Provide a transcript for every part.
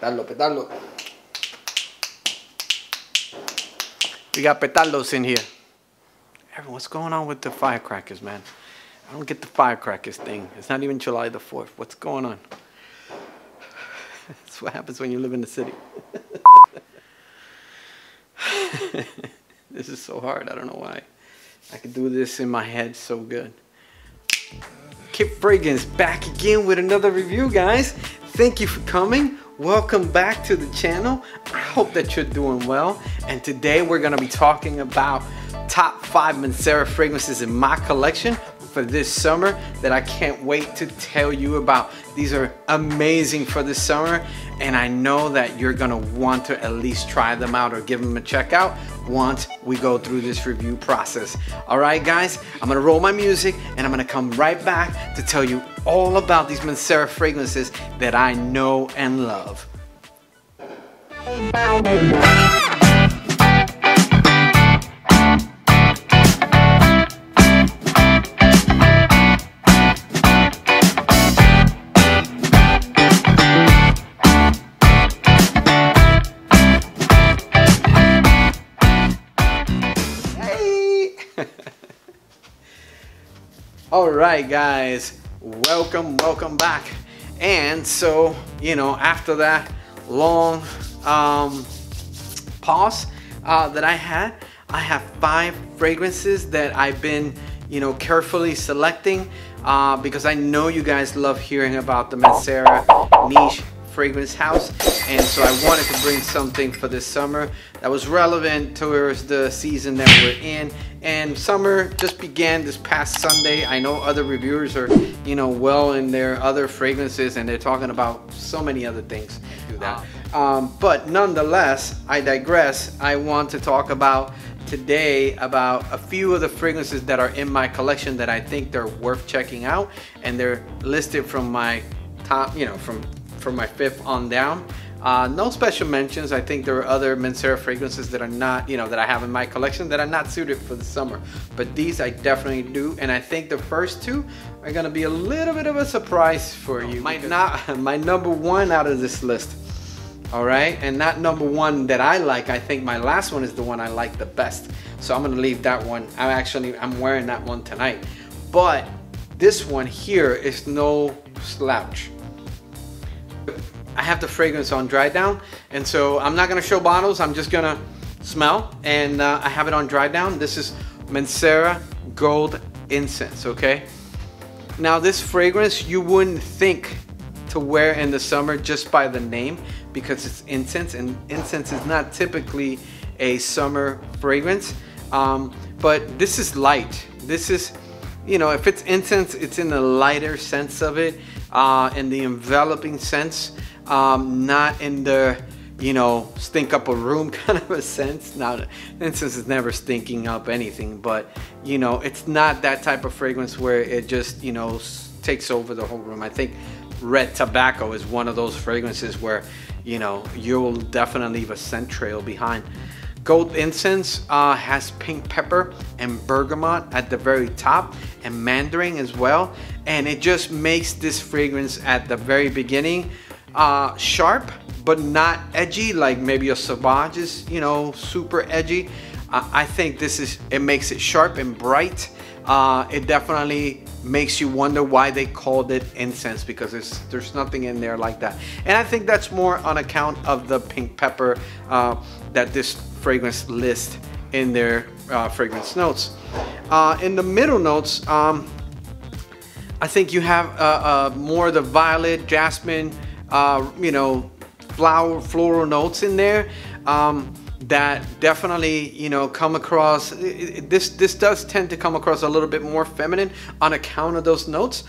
Petardo, petardo. We got petardos in here. Evan, what's going on with the firecrackers, man? I don't get the firecrackers thing. It's not even July the 4th. What's going on? That's what happens when you live in the city. This is so hard. I don't know why. I could do this in my head so good. Kip Fragrance back again with another review, guys. Thank you for coming. Welcome back to the channel. I hope that you're doing well. And today we're going to be talking about top 5 Mancera fragrances in my collection for this summer that I can't wait to tell you about. These are amazing for the summer, and I know that you're gonna want to at least try them out or give them a check out once we go through this review process. All right, guys, I'm gonna roll my music and I'm gonna come right back to tell you all about these Mancera fragrances that I know and love. All right, guys, welcome back. And so, you know, after that long pause that I had, I have 5 fragrances that I've been, you know, carefully selecting because I know you guys love hearing about the Mancera niche fragrance house, and so I wanted to bring something for this summer that was relevant towards the season that we're in. And summer just began this past Sunday. I know other reviewers are, you know, well in their other fragrances and they're talking about so many other things. But nonetheless, I digress. I want to talk about today about a few of the fragrances that are in my collection that I think they're worth checking out, and they're listed from my top, you know, from my 5th on down. No special mentions. I think there are other Mancera fragrances that are not, you know, that I have in my collection that are not suited for the summer, but these I definitely do. And I think the first 2 are gonna be a little bit of a surprise for you. My number 1 out of this list, all right? And not number 1 that I like. I think my last one is the one I like the best. So I'm gonna leave that one. I'm wearing that one tonight. But this one here is no slouch. I have the fragrance on dry down, and so I'm not gonna show bottles. I'm just gonna smell, and I have it on dry down. This is Mancera Gold Incense, okay? Now this fragrance, you wouldn't think to wear in the summer just by the name, because it's incense, and incense is not typically a summer fragrance, but this is light. This is, you know, if it's incense, it's in the lighter sense of it, in the enveloping sense, not in the, you know, stink up a room kind of a sense. Now, incense is never stinking up anything, but, you know, it's not that type of fragrance where it just, you know, takes over the whole room. I think red tobacco is one of those fragrances where, you know, you'll definitely leave a scent trail behind. Gold Incense has pink pepper and bergamot at the very top, and mandarin as well, and it just makes this fragrance at the very beginning sharp but not edgy, like maybe a Sauvage is, you know, super edgy. I think this is, it makes it sharp and bright. It definitely makes you wonder why they called it incense, because there's nothing in there like that. And I think that's more on account of the pink pepper that this fragrance lists in their fragrance notes. In the middle notes, I think you have more of the violet, jasmine, you know, floral notes in there that definitely, you know, come across. This does tend to come across a little bit more feminine on account of those notes,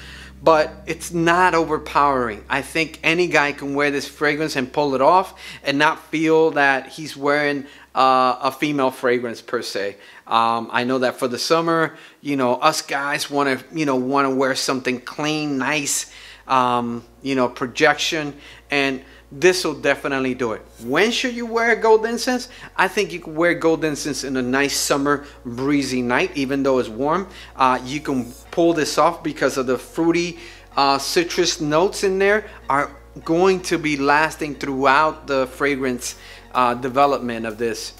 but it's not overpowering. I think any guy can wear this fragrance and pull it off and not feel that he's wearing a female fragrance per se. I know that for the summer, you know, us guys want to wear something clean, nice, you know, projection, and this will definitely do it. When should you wear Gold Incense? I think you can wear Gold Incense in a nice summer breezy night, even though it's warm. You can pull this off because of the fruity citrus notes in there are going to be lasting throughout the fragrance development of this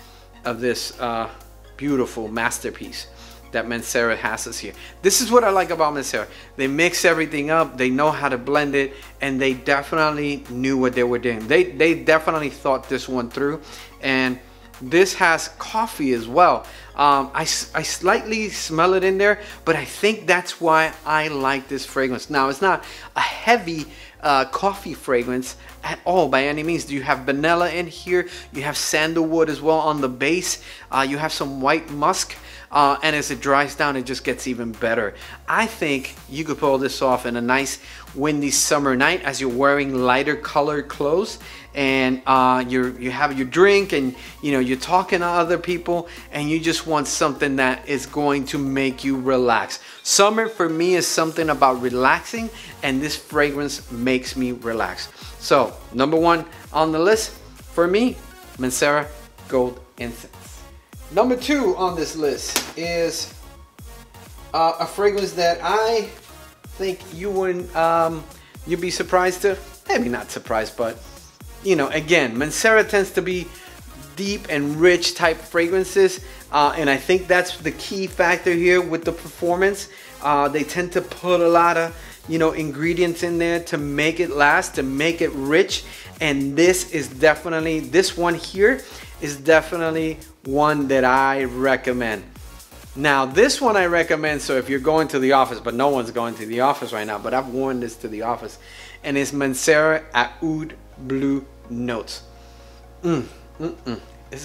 beautiful masterpiece that Mancera has us here. This is what I like about Mancera. They mix everything up, they know how to blend it, and they definitely knew what they were doing. They definitely thought this one through. And this has coffee as well. I slightly smell it in there, but I think that's why I like this fragrance. Now, it's not a heavy coffee fragrance at all by any means. You have vanilla in here, you have sandalwood as well on the base, you have some white musk, and as it dries down, it just gets even better. I think you could pull this off in a nice windy summer night as you're wearing lighter colored clothes, and you have your drink, and you know, you're talking to other people, and you just want something that is going to make you relax. Summer for me is something about relaxing, and this fragrance makes me relax. So number 1 on the list for me, Mancera Gold Incense. Number 2 on this list is a fragrance that I think you wouldn't, you'd be surprised to, maybe not surprised, but you know, again, Mancera tends to be deep and rich type fragrances, and I think that's the key factor here with the performance. They tend to put a lot of, you know, ingredients in there to make it last, to make it rich, and this is definitely, this one here is definitely one that I recommend. Now this one I recommend, so if you're going to the office, but no one's going to the office right now, but I've worn this to the office, and it's Mancera Aoud Blue Notes. This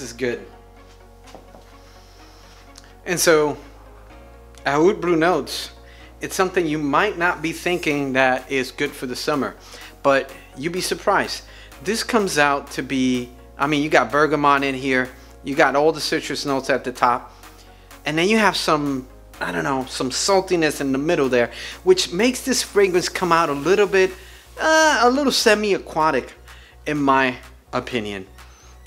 is good. And so Aoud Blue Notes, it's something you might not be thinking that is good for the summer, but you'd be surprised. This comes out to be, I mean, you got bergamot in here, you got all the citrus notes at the top, and then you have some, I don't know, some saltiness in the middle there, which makes this fragrance come out a little semi-aquatic in my opinion.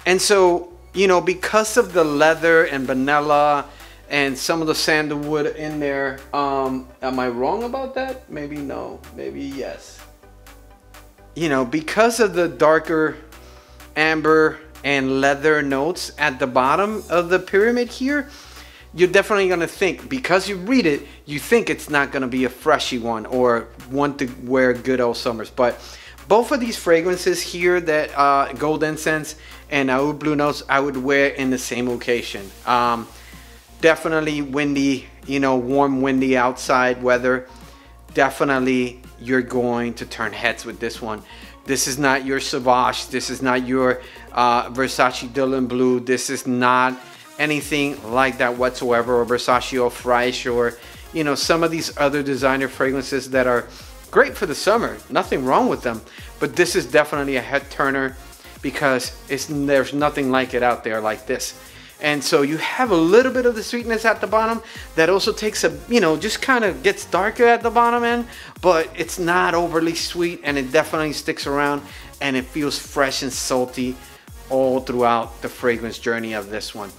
And so, you know, because of the leather and vanilla and some of the sandalwood in there, am I wrong about that? Maybe no, maybe yes. You know, because of the darker amber and leather notes at the bottom of the pyramid here, you're definitely gonna think, because you read it, you think it's not gonna be a freshy one or one to wear good all summers. But both of these fragrances here, that Gold Incense and Aoud Blue Notes, I would wear in the same occasion. Definitely windy, you know, warm, windy outside weather. Definitely you're going to turn heads with this one. This is not your Sauvage. This is not your Versace Dylan Blue. This is not anything like that whatsoever, or Versace Eau Freiche, or, you know, some of these other designer fragrances that are great for the summer. Nothing wrong with them, but this is definitely a head turner because there's nothing like it out there like this. And so you have a little bit of the sweetness at the bottom that also takes a, you know, just kind of gets darker at the bottom end, but it's not overly sweet, and it definitely sticks around, and it feels fresh and salty all throughout the fragrance journey of this one.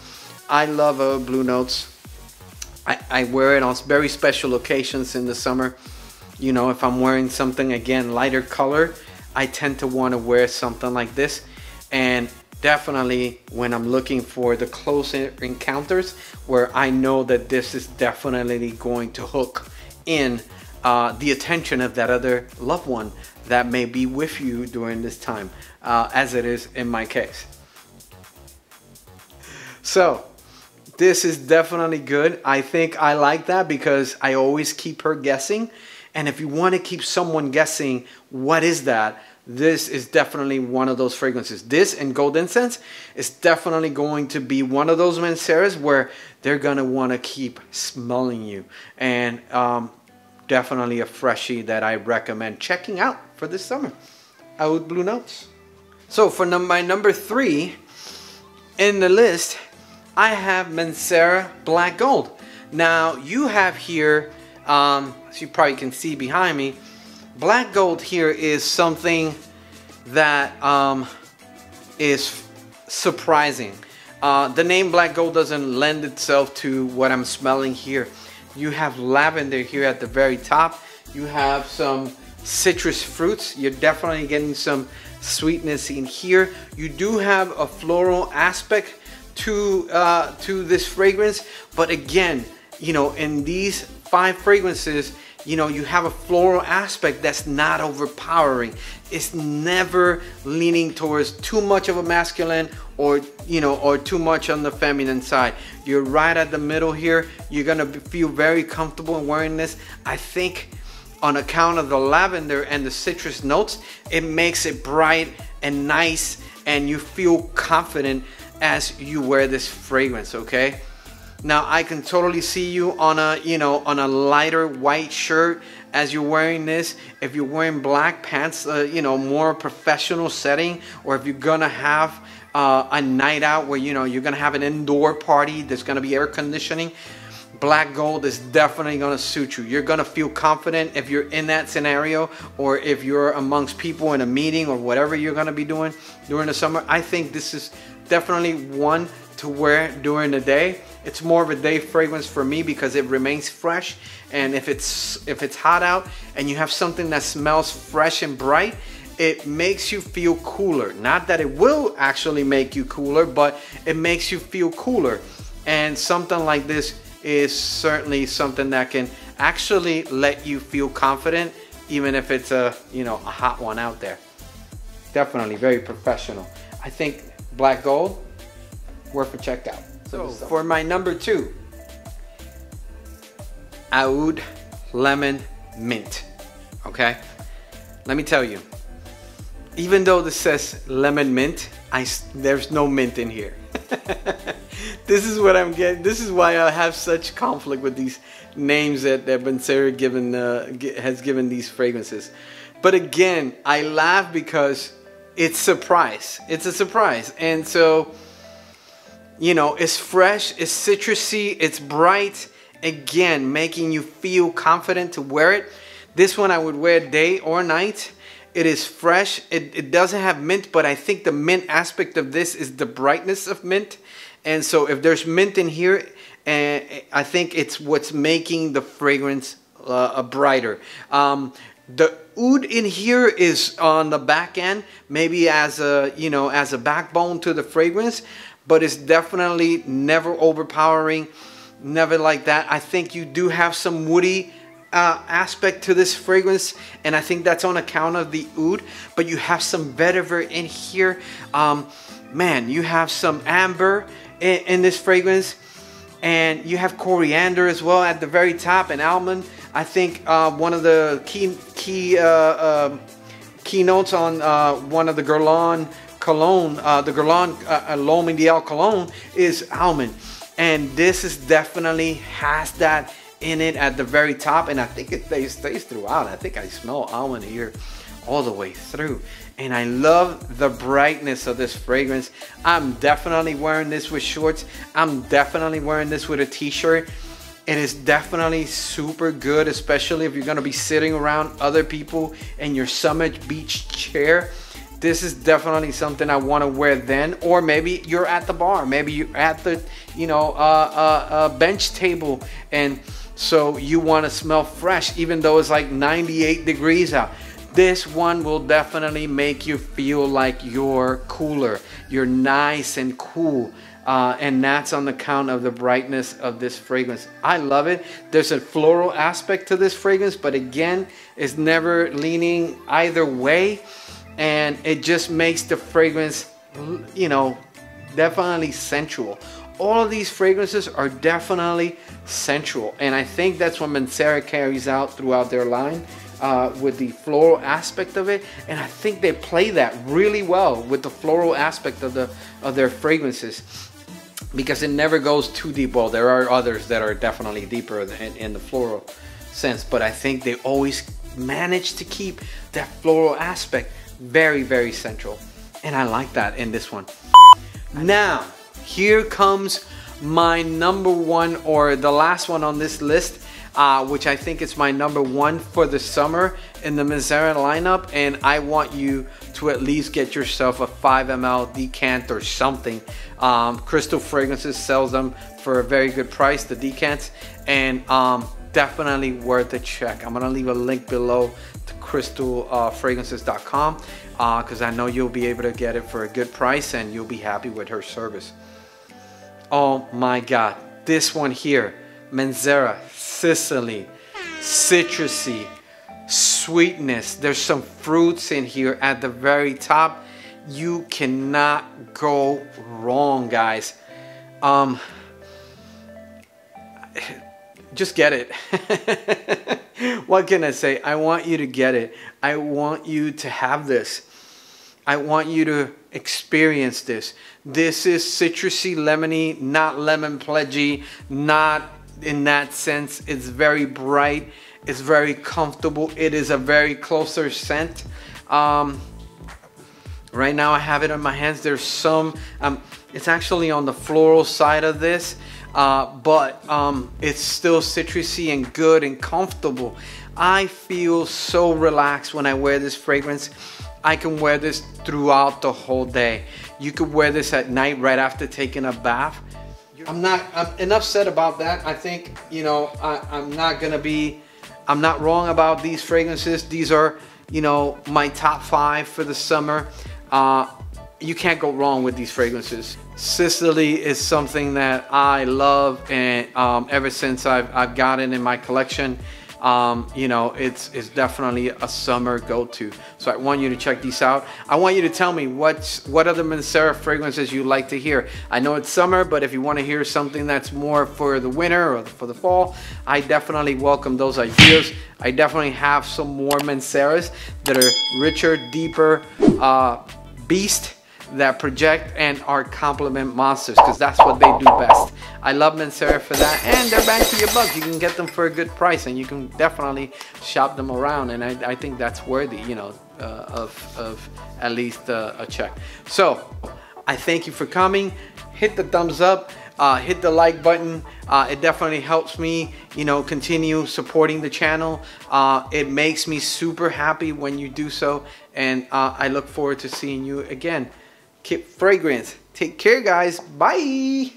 I love Blue Notes. I wear it on very special occasions in the summer. You know, if I'm wearing something, again, lighter color, I tend to want to wear something like this. And definitely when I'm looking for the close encounters where I know that this is definitely going to hook in the attention of that other loved one that may be with you during this time, as it is in my case. So this is definitely good. I think I like that because I always keep her guessing, and if you want to keep someone guessing what is that, this is definitely one of those fragrances. This and Gold Incense is definitely going to be one of those Manceras where they're going to want to keep smelling you. And definitely a freshie that I recommend checking out for this summer, Aoud Blue Notes. So for my number 3 in the list, I have Mancera Black Gold. Now you have here, as you probably can see behind me, Black Gold here is something that is surprising. The name Black Gold doesn't lend itself to what I'm smelling here. You have lavender here at the very top. You have some citrus fruits. You're definitely getting some sweetness in here. You do have a floral aspect to this fragrance, but again, you know, in these five fragrances, you know, you have a floral aspect that's not overpowering. It's never leaning towards too much of a masculine or, you know, or too much on the feminine side. You're right at the middle here. You're gonna feel very comfortable in wearing this. I think on account of the lavender and the citrus notes, it makes it bright and nice, and you feel confident as you wear this fragrance, okay? Now I can totally see you on a, you know, on a lighter white shirt as you're wearing this. If you're wearing black pants, you know, more professional setting, or if you're gonna have a night out where, you know, you're gonna have an indoor party, there's gonna be air conditioning, Black Gold is definitely gonna suit you. You're gonna feel confident if you're in that scenario, or if you're amongst people in a meeting or whatever you're gonna be doing during the summer. I think this is definitely one to wear during the day. It's more of a day fragrance for me because it remains fresh, and if it's hot out and you have something that smells fresh and bright, it makes you feel cooler. Not that it will actually make you cooler, but it makes you feel cooler, and something like this is certainly something that can actually let you feel confident even if it's a, you know, a hot one out there. Definitely very professional. I think Black Gold, worth a check out. So for my number two, Aoud Lemon Mint, okay? Let me tell you, even though this says lemon mint, there's no mint in here. This is what I'm getting. This is why I have such conflict with these names that Mancera has given these fragrances. But again, I laugh because it's surprise. It's a surprise. And so, you know, it's fresh, it's citrusy, it's bright, again, making you feel confident to wear it. This one I would wear day or night. It is fresh, it doesn't have mint, but I think the mint aspect of this is the brightness of mint. And so if there's mint in here, I think it's what's making the fragrance brighter. The oud in here is on the back end, maybe as a, you know, as a backbone to the fragrance, but it's definitely never overpowering, never like that. I think you do have some woody aspect to this fragrance, and I think that's on account of the oud, but you have some vetiver in here. Man, you have some amber in this fragrance, and you have coriander as well at the very top, and almond. I think one of the key notes on one of the Guerlain Cologne, the Guerlain L'Homme Idéal Cologne, is almond, and this is definitely has that in it at the very top, and I think it stays throughout. I think I smell almond here all the way through, and I love the brightness of this fragrance. I'm definitely wearing this with shorts. I'm definitely wearing this with a t-shirt. It is definitely super good, especially if you're gonna be sitting around other people in your Summit Beach chair. This is definitely something I want to wear then, or maybe you're at the bar, maybe you're at the, you know, bench table, and so you want to smell fresh, even though it's like 98 degrees out. This one will definitely make you feel like you're cooler. You're nice and cool. And that's on the count of the brightness of this fragrance. I love it. There's a floral aspect to this fragrance, but again, it's never leaning either way. And it just makes the fragrance, you know, definitely sensual. All of these fragrances are definitely sensual. And I think that's what Mancera carries out throughout their line with the floral aspect of it. And I think they play that really well with the floral aspect of their fragrances, because it never goes too deep. Well, there are others that are definitely deeper in the floral sense, but I think they always manage to keep that floral aspect very, very central, and I like that in this one. Now, here comes my number one, or the last one on this list, which I think is my number one for the summer in the Mancera lineup, and I want you to at least get yourself a 5 ml decant or something. Crystal Fragrances sells them for a very good price, the decants, and definitely worth a check. I'm gonna leave a link below to crystalfragrances.com because I know you'll be able to get it for a good price and you'll be happy with her service. Oh my God, this one here, Mancera Sicily, citrusy, sweetness. There's some fruits in here at the very top. You cannot go wrong, guys. Just get it. What can I say? I want you to get it. I want you to have this. I want you to experience this. This is citrusy, lemony, not lemon pledgy, not in that sense. It's very bright. It's very comfortable. It is a very closer scent. Right now I have it on my hands. There's some, it's actually on the floral side of this, but it's still citrusy and good and comfortable. I feel so relaxed when I wear this fragrance. I can wear this throughout the whole day. You could wear this at night right after taking a bath. I'm enough said about that. I think, you know, I'm not wrong about these fragrances. These are, you know, my top 5 for the summer. You can't go wrong with these fragrances. Sicily is something that I love, and ever since I've got it in my collection, you know, it's definitely a summer go-to. So I want you to check these out. I want you to tell me what other Mancera fragrances you like to hear. I know it's summer, but if you want to hear something that's more for the winter or for the fall, I definitely welcome those ideas. I definitely have some more Manceras that are richer, deeper beast that project and are compliment monsters, because that's what they do best. I love Mancera for that, and they're bang for your buck. You can get them for a good price, and you can definitely shop them around, and I think that's worthy, you know, of at least a check. So I thank you for coming. Hit the thumbs up, hit the like button. It definitely helps me, you know, continue supporting the channel. It makes me super happy when you do so, and I look forward to seeing you again. Keep fragrance. Take care, guys. Bye.